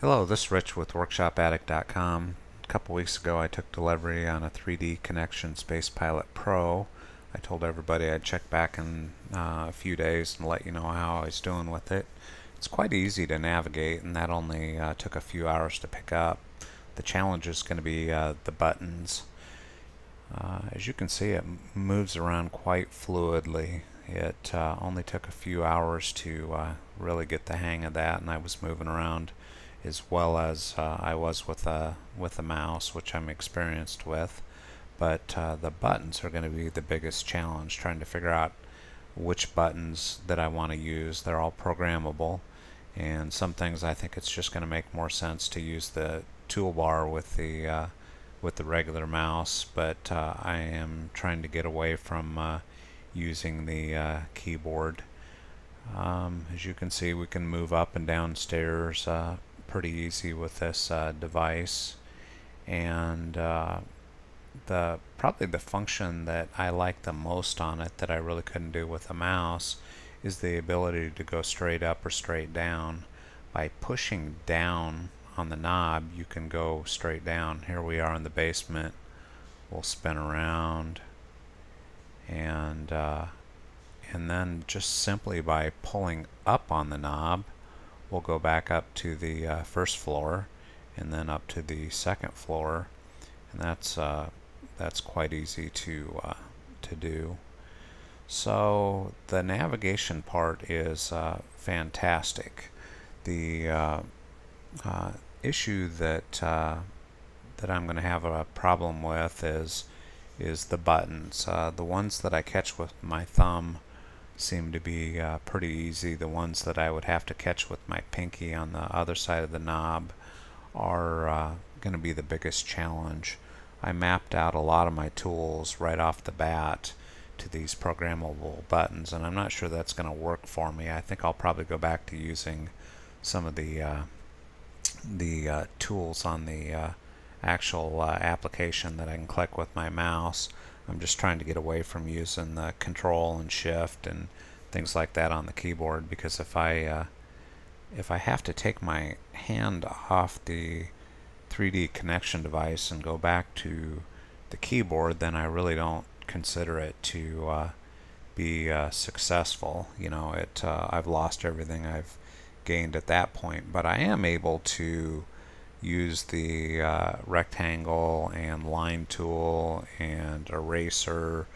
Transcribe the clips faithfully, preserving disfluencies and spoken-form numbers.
Hello, this is Rich with Workshop Addict dot com. A couple weeks ago I took delivery on a three D Connexion Space Pilot Pro. I told everybody I'd check back in uh, a few days and let you know how I was doing with it. It's quite easy to navigate, and that only uh, took a few hours to pick up. The challenge is going to be uh, the buttons. Uh, as you can see, it moves around quite fluidly. It uh, only took a few hours to uh, really get the hang of that, and I was moving around as well as uh, I was with a with a mouse, which I'm experienced with, but uh, the buttons are going to be the biggest challenge. Trying to figure out which buttons that I want to use. They're all programmable, and some things I think it's just going to make more sense to use the toolbar with the uh, with the regular mouse. But uh, I am trying to get away from uh, using the uh, keyboard. Um, as you can see, we can move up and down stairs. Uh, pretty easy with this uh, device, and uh, the probably the function that I like the most on it that I really couldn't do with a mouse is the ability to go straight up or straight down. By pushing down on the knob, you can go straight down. Here we are in the basement. We'll spin around, and uh, and then just simply by pulling up on the knob, we'll go back up to the uh, first floor, and then up to the second floor, and that's uh, that's quite easy to uh, to do. So the navigation part is uh, fantastic. The uh, uh, issue that uh, that I'm going to have a problem with is is the buttons. Uh, the ones that I catch with my thumb seem to be uh, pretty easy. The ones that I would have to catch with my pinky on the other side of the knob are uh, going to be the biggest challenge. I mapped out a lot of my tools right off the bat to these programmable buttons, and I'm not sure that's going to work for me. I think I'll probably go back to using some of the uh, the uh, tools on the uh, actual uh, application that I can click with my mouse. I'm just trying to get away from using the control and shift and things like that on the keyboard, because if I uh, if I have to take my hand off the three D connection device and go back to the keyboard, then I really don't consider it to uh, be uh, successful. You know, it uh, I've lost everything I've gained at that point. But I am able to use the uh, rectangle and line tool and eraser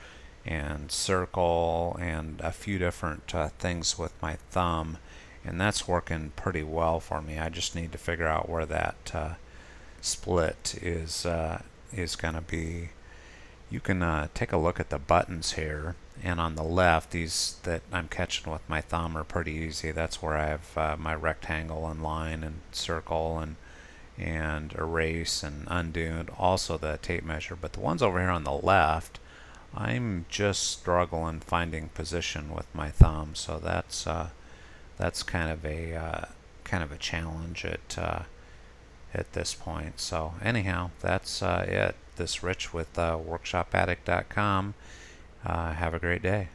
and circle and a few different uh, things with my thumb, and that's working pretty well for me. I just need to figure out where that uh, split is uh, is gonna be. You can uh, take a look at the buttons here, and on the left, these that I'm catching with my thumb are pretty easy. That's where I have uh, my rectangle and line and circle and and erase and undo, and also the tape measure. But the ones over here on the left, I'm just struggling finding position with my thumb, so that's uh, that's kind of a uh, kind of a challenge at uh, at this point. So anyhow, that's uh, it. This is Rich with uh, Workshop Addict dot com. Uh, have a great day.